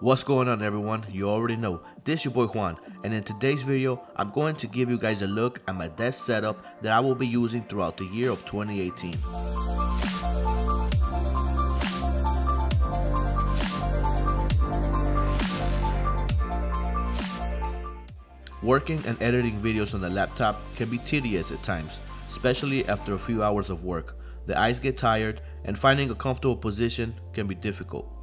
What's going on, everyone? You already know, this your boy Juan, and in today's video I'm going to give you guys a look at my desk setup that I will be using throughout the year of 2018. Working and editing videos on the laptop can be tedious at times, especially after a few hours of work. The eyes get tired and finding a comfortable position can be difficult.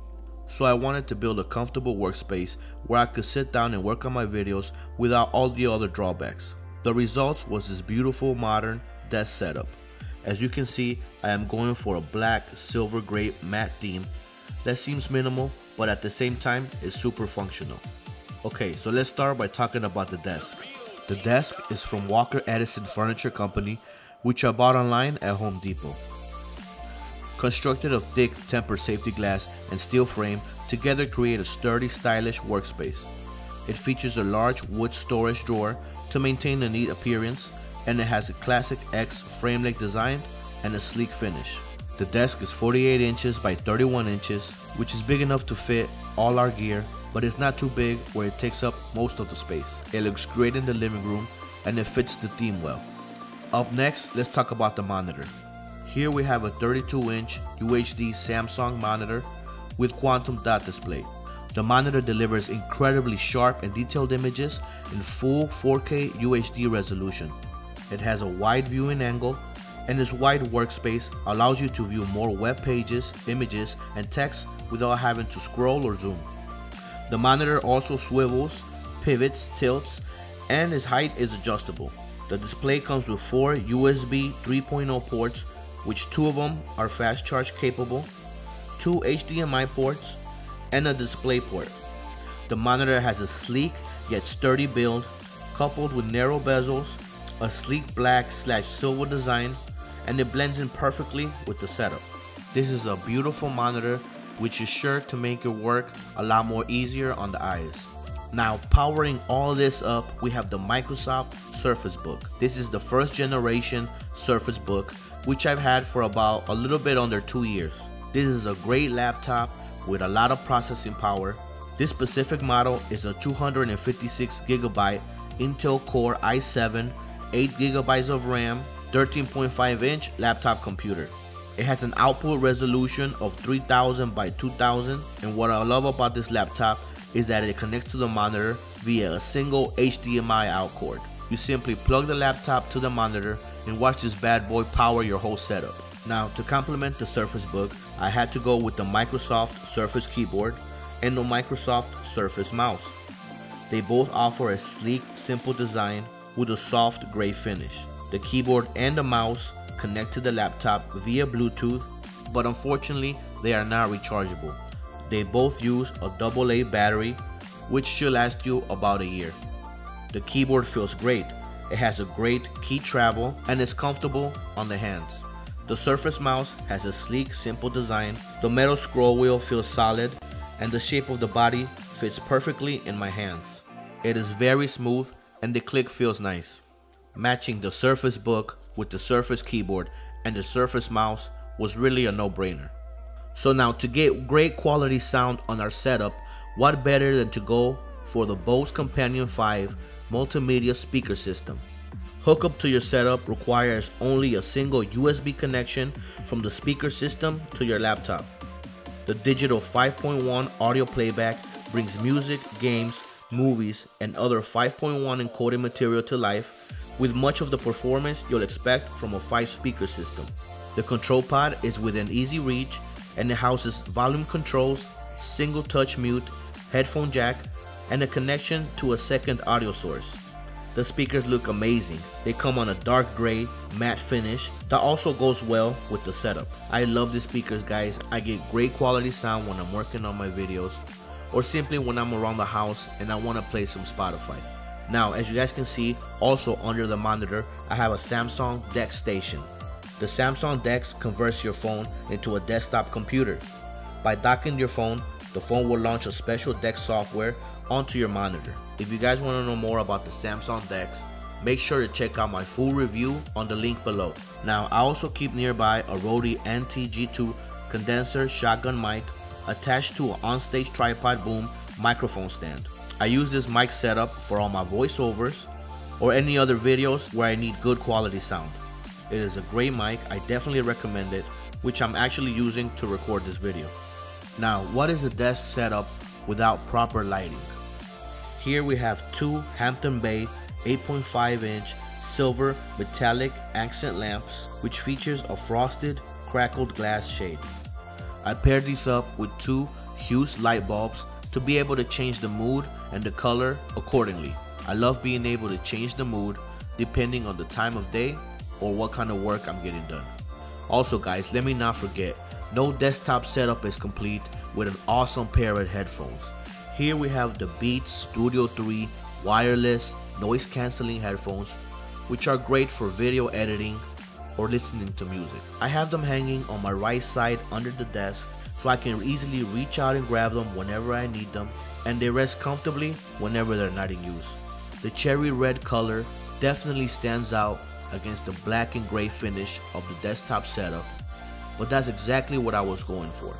So I wanted to build a comfortable workspace where I could sit down and work on my videos without all the other drawbacks. The result was this beautiful modern desk setup. As you can see, I am going for a black, silver, gray matte theme that seems minimal but at the same time is super functional. Okay, so let's start by talking about the desk. The desk is from Walker Edison Furniture Company, which I bought online at Home Depot. Constructed of thick tempered safety glass and steel frame, together create a sturdy, stylish workspace. It features a large wood storage drawer to maintain a neat appearance, and it has a classic X framelink design and a sleek finish. The desk is 48 inches by 31 inches, which is big enough to fit all our gear, but it's not too big where it takes up most of the space. It looks great in the living room and it fits the theme well. Up next, let's talk about the monitor. Here we have a 32-inch UHD Samsung monitor with quantum dot display. The monitor delivers incredibly sharp and detailed images in full 4K UHD resolution. It has a wide viewing angle, and its wide workspace allows you to view more web pages, images, and text without having to scroll or zoom. The monitor also swivels, pivots, tilts, and its height is adjustable. The display comes with 4 USB 3.0 ports, which 2 of them are fast charge capable, 2 HDMI ports, and a display port. The monitor has a sleek yet sturdy build, coupled with narrow bezels, a sleek black / silver design, and it blends in perfectly with the setup. This is a beautiful monitor, which is sure to make your work a lot more easier on the eyes. Now, powering all this up, we have the Microsoft Surface Book. This is the first generation Surface Book, which I've had for about a little bit under 2 years. This is a great laptop with a lot of processing power. This specific model is a 256GB Intel Core i7, 8GB of RAM, 13.5-inch laptop computer. It has an output resolution of 3000 by 2000, and what I love about this laptop is that it connects to the monitor via a single HDMI out cord. You simply plug the laptop to the monitor and watch this bad boy power your whole setup. Now, to complement the Surface Book, I had to go with the Microsoft Surface Keyboard and the Microsoft Surface Mouse. They both offer a sleek, simple design with a soft gray finish. The keyboard and the mouse connect to the laptop via Bluetooth, but unfortunately they are not rechargeable. They both use a AA battery, which should last you about a year. The keyboard feels great. It has a great key travel and is comfortable on the hands. The Surface Mouse has a sleek, simple design. The metal scroll wheel feels solid, and the shape of the body fits perfectly in my hands. It is very smooth and the click feels nice. Matching the Surface Book with the Surface Keyboard and the Surface Mouse was really a no-brainer. So now, to get great quality sound on our setup, what better than to go for the Bose Companion 5 multimedia speaker system. Hookup to your setup requires only a single USB connection from the speaker system to your laptop. The digital 5.1 audio playback brings music, games, movies, and other 5.1 encoded material to life, with much of the performance you'll expect from a 5-speaker system. The control pad is within easy reach, and it houses volume controls, single touch mute, headphone jack, and a connection to a second audio source. The speakers look amazing. They come on a dark gray matte finish that also goes well with the setup. I love these speakers, guys. I get great quality sound when I'm working on my videos, or simply when I'm around the house and I want to play some Spotify. Now, as you guys can see, also under the monitor, I have a Samsung DeX Station. The Samsung DeX converts your phone into a desktop computer. By docking your phone, the phone will launch a special DeX software onto your monitor. If you guys want to know more about the Samsung DeX, make sure to check out my full review on the link below. Now, I also keep nearby a Rode NTG2 condenser shotgun mic attached to an on-stage tripod boom microphone stand. I use this mic setup for all my voiceovers or any other videos where I need good quality sound. It is a great mic, I definitely recommend it, which I'm actually using to record this video. Now, what is a desk setup without proper lighting? Here we have two Hampton Bay 8.5-inch silver metallic accent lamps, which features a frosted, crackled glass shade. I paired these up with two Hughes light bulbs to be able to change the mood and the color accordingly. I love being able to change the mood depending on the time of day or what kind of work I'm getting done. Also guys, let me not forget, no desktop setup is complete with an awesome pair of headphones. Here we have the Beats Studio 3 wireless noise cancelling headphones, which are great for video editing or listening to music. I have them hanging on my right side under the desk so I can easily reach out and grab them whenever I need them, and they rest comfortably whenever they're not in use. The cherry red color definitely stands out against the black and gray finish of the desktop setup, but that's exactly what I was going for.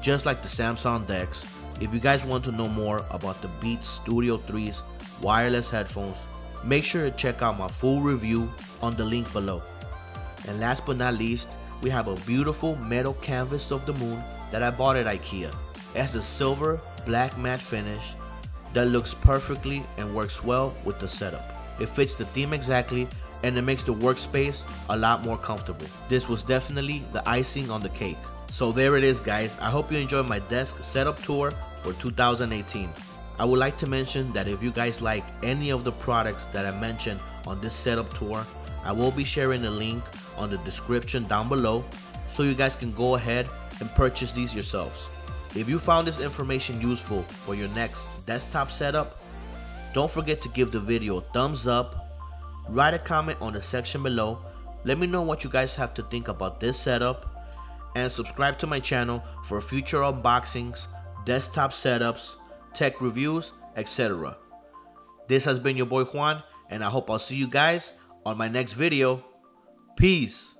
Just like the Samsung DeX, if you guys want to know more about the Beats Studio 3's wireless headphones, make sure to check out my full review on the link below. And last but not least, we have a beautiful metal canvas of the moon that I bought at IKEA. It has a silver black matte finish that looks perfectly and works well with the setup. It fits the theme exactly and it makes the workspace a lot more comfortable. This was definitely the icing on the cake. So there it is guys, I hope you enjoyed my desk setup tour for 2018. I would like to mention that if you guys like any of the products that I mentioned on this setup tour, I will be sharing a link on the description down below so you guys can go ahead and purchase these yourselves. If you found this information useful for your next desktop setup, don't forget to give the video a thumbs up, write a comment on the section below, let me know what you guys have to think about this setup, and subscribe to my channel for future unboxings, desktop setups, tech reviews, etc. This has been your boy Juan, and I hope I'll see you guys on my next video. Peace.